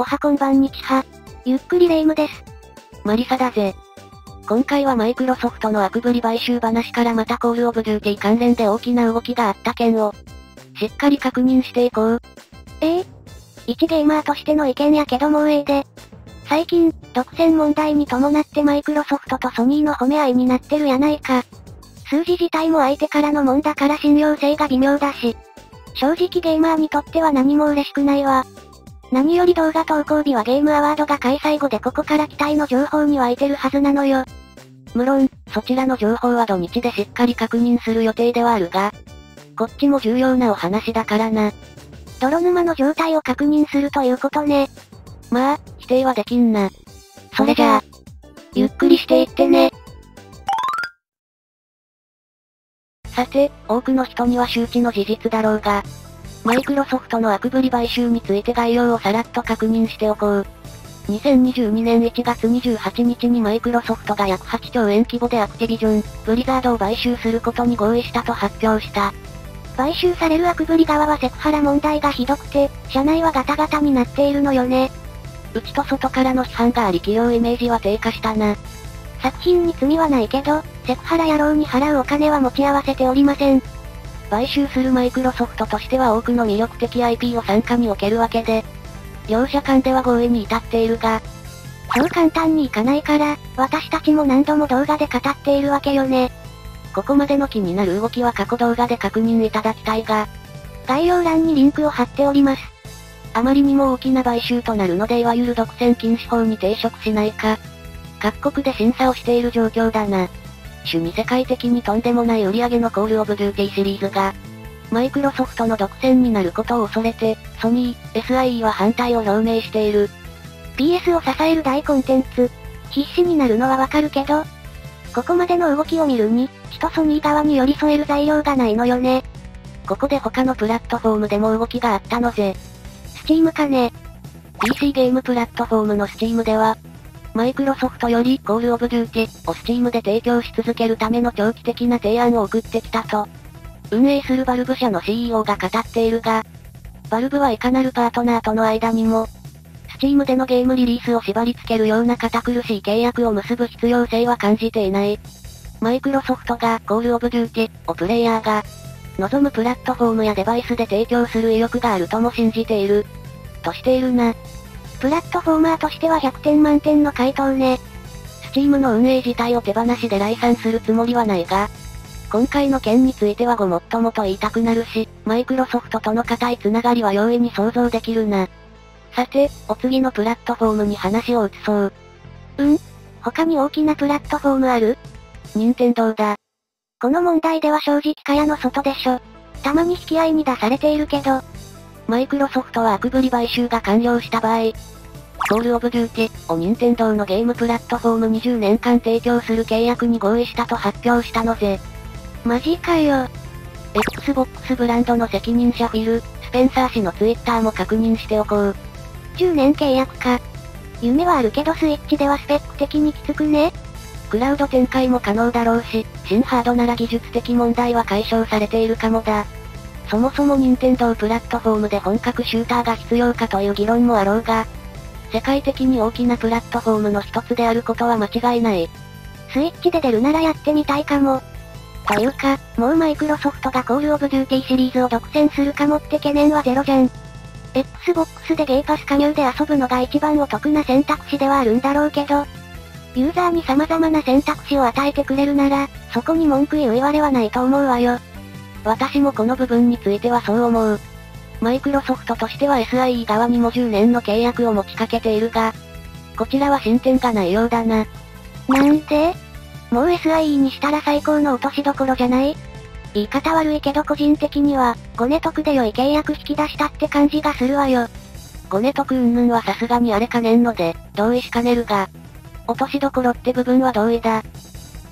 おはこんばんにちは。ゆっくりレ夢ムです。マリサだぜ。今回はマイクロソフトのアクブリ買収話からまたコールオブデューティ関連で大きな動きがあった件を、しっかり確認していこう。一ゲーマーとしての意見やけどもうで。最近、独占問題に伴ってマイクロソフトとソニーの褒め合いになってるやないか。数字自体も相手からのもんだから信用性が微妙だし。正直ゲーマーにとっては何も嬉しくないわ。何より動画投稿日はゲームアワードが開催後でここから期待の情報に湧いてるはずなのよ。無論、そちらの情報は土日でしっかり確認する予定ではあるが、こっちも重要なお話だからな。泥沼の状態を確認するということね。まあ、否定はできんな。それじゃあ、ゆっくりしていってね。さて、多くの人には周知の事実だろうが、マイクロソフトのアクブリ買収について概要をさらっと確認しておこう。2022年1月28日にマイクロソフトが約8兆円規模でアクティビジョン、ブリザードを買収することに合意したと発表した。買収されるアクブリ側はセクハラ問題がひどくて、社内はガタガタになっているのよね。内と外からの批判があり企業イメージは低下したな。作品に罪はないけど、セクハラ野郎に払うお金は持ち合わせておりません。買収するマイクロソフトとしては多くの魅力的 IP を傘下に置けるわけで、両者間では合意に至っているが、そう簡単にいかないから、私たちも何度も動画で語っているわけよね。ここまでの気になる動きは過去動画で確認いただきたいが、概要欄にリンクを貼っております。あまりにも大きな買収となるのでいわゆる独占禁止法に抵触しないか、各国で審査をしている状況だな。主に世界的にとんでもない売り上げのコールオブデューティシリーズが、マイクロソフトの独占になることを恐れて、ソニー、SIE は反対を表明している。PS を支える大コンテンツ、必死になるのはわかるけど、ここまでの動きを見るに、ちとソニー側に寄り添える材料がないのよね。ここで他のプラットフォームでも動きがあったのぜ。Steam かね。PC ゲームプラットフォームの Steam では、マイクロソフトよりコールオブデューティを Steam で提供し続けるための長期的な提案を送ってきたと、運営するバルブ社の CEO が語っているが、バルブはいかなるパートナーとの間にも、Steam でのゲームリリースを縛り付けるような堅苦しい契約を結ぶ必要性は感じていない。マイクロソフトがコールオブデューティをプレイヤーが、望むプラットフォームやデバイスで提供する意欲があるとも信じている、としているな。プラットフォーマーとしては100点満点の回答ね。Steam の運営自体を手放しで来賛するつもりはないが、今回の件についてはごもっともと言いたくなるし、マイクロソフトとの固いつながりは容易に想像できるな。さて、お次のプラットフォームに話を移そう。他に大きなプラットフォームある？任天堂だ。この問題では正直蚊帳の外でしょ。たまに引き合いに出されているけど、マイクロソフトはアクブリ買収が完了した場合、コールオブデューティを任天堂のゲームプラットフォーム20年間提供する契約に合意したと発表したのぜ。マジかよ。Xbox ブランドの責任者フィル・スペンサー氏のツイッターも確認しておこう。10年契約か。夢はあるけどスイッチではスペック的にきつくね。クラウド展開も可能だろうし、新ハードなら技術的問題は解消されているかもだ。そもそも任天堂プラットフォームで本格シューターが必要かという議論もあろうが、世界的に大きなプラットフォームの一つであることは間違いない。スイッチで出るならやってみたいかも。というか、もうマイクロソフトがコールオブデューティシリーズを独占するかもって懸念はゼロじゃん。Xbox でゲーパス加入で遊ぶのが一番お得な選択肢ではあるんだろうけど、ユーザーに様々な選択肢を与えてくれるなら、そこに文句言ういわれはないと思うわよ。私もこの部分についてはそう思う。マイクロソフトとしては SIE 側にも10年の契約を持ちかけているが、こちらは進展がないようだな。なんで？もう SIE にしたら最高の落としどころじゃない？言い方悪いけど個人的には、ごね得で良い契約引き出したって感じがするわよ。ごね得云々はさすがにあれかねんので、同意しかねるが、落としどころって部分は同意だ。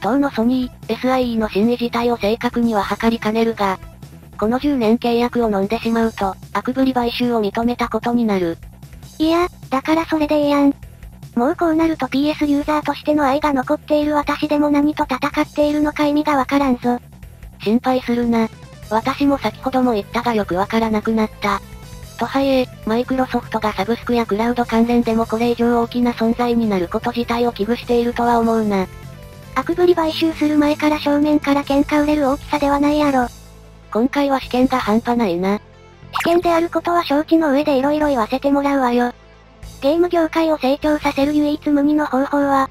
当のソニー、SIE の真意自体を正確には測りかねるが、この10年契約を飲んでしまうと、アクブリ買収を認めたことになる。いや、だからそれでいいやん。もうこうなると PS ユーザーとしての愛が残っている私でも何と戦っているのか意味がわからんぞ。心配するな。私も先ほども言ったがよくわからなくなった。とはいえ、マイクロソフトがサブスクやクラウド関連でもこれ以上大きな存在になること自体を危惧しているとは思うな。アクブリ買収する前から正面から喧嘩売れる大きさではないやろ。今回は試験が半端ないな。試験であることは承知の上で色々言わせてもらうわよ。ゲーム業界を成長させる唯一無二の方法は、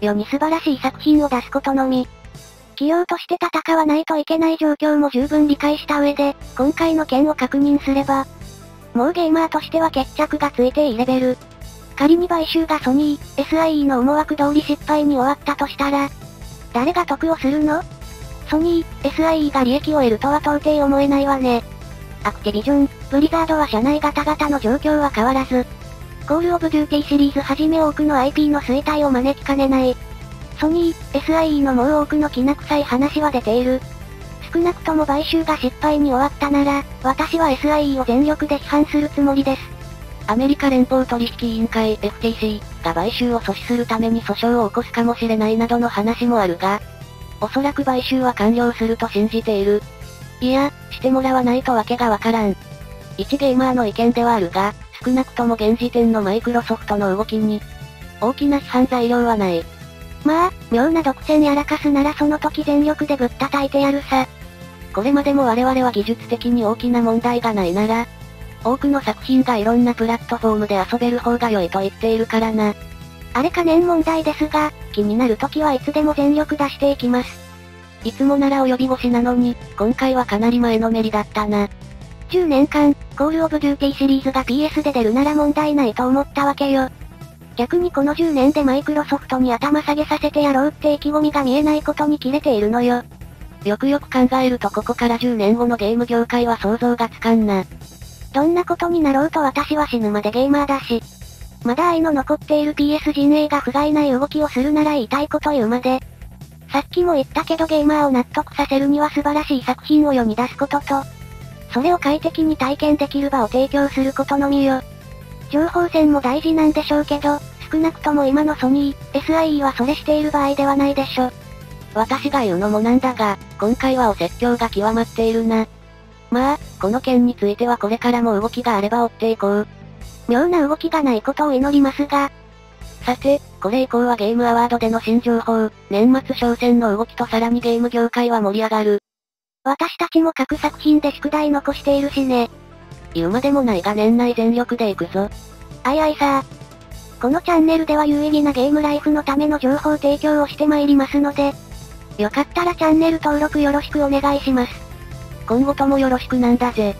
世に素晴らしい作品を出すことのみ。企業として戦わないといけない状況も十分理解した上で、今回の件を確認すれば、もうゲーマーとしては決着がついていいレベル。仮に買収がソニー、SIE の思惑通り失敗に終わったとしたら、誰が得をするの？ソニー、SIE が利益を得るとは到底思えないわね。アクティビジョン、ブリザードは社内ガタガタの状況は変わらず、Call of Duty シリーズはじめ多くの IP の衰退を招きかねない。ソニー、SIE のもう多くのきな臭い話は出ている。少なくとも買収が失敗に終わったなら、私は SIE を全力で批判するつもりです。アメリカ連邦取引委員会 FTC が買収を阻止するために訴訟を起こすかもしれないなどの話もあるが、おそらく買収は完了すると信じている。いや、してもらわないとわけがわからん。一ゲーマーの意見ではあるが、少なくとも現時点のマイクロソフトの動きに、大きな批判材料はない。まあ、妙な独占やらかすならその時全力でぶったたいてやるさ。これまでも我々は技術的に大きな問題がないなら、多くの作品がいろんなプラットフォームで遊べる方が良いと言っているからな。あれ可燃問題ですが、気になる時はいつでも全力出していきます。いつもなら及び腰なのに、今回はかなり前のめりだったな。10年間、Call of Duty シリーズが PS で出るなら問題ないと思ったわけよ。逆にこの10年でマイクロソフトに頭下げさせてやろうって意気込みが見えないことにキレているのよ。よくよく考えるとここから10年後のゲーム業界は想像がつかんな。どんなことになろうと私は死ぬまでゲーマーだし。まだ愛の残っている PS 陣営が不甲斐ない動きをするなら言いたいこと言うまで。さっきも言ったけどゲーマーを納得させるには素晴らしい作品を世に出すことと、それを快適に体験できる場を提供することのみよ。情報戦も大事なんでしょうけど、少なくとも今のソニー、SIE はそれしている場合ではないでしょ。私が言うのもなんだが、今回はお説教が極まっているな。まあ、この件についてはこれからも動きがあれば追っていこう。妙な動きがないことを祈りますが。さて、これ以降はゲームアワードでの新情報、年末商戦の動きとさらにゲーム業界は盛り上がる。私たちも各作品で宿題残しているしね。言うまでもないが年内全力で行くぞ。あいあいさー。このチャンネルでは有意義なゲームライフのための情報提供をしてまいりますので、よかったらチャンネル登録よろしくお願いします。今後ともよろしくなんだぜ。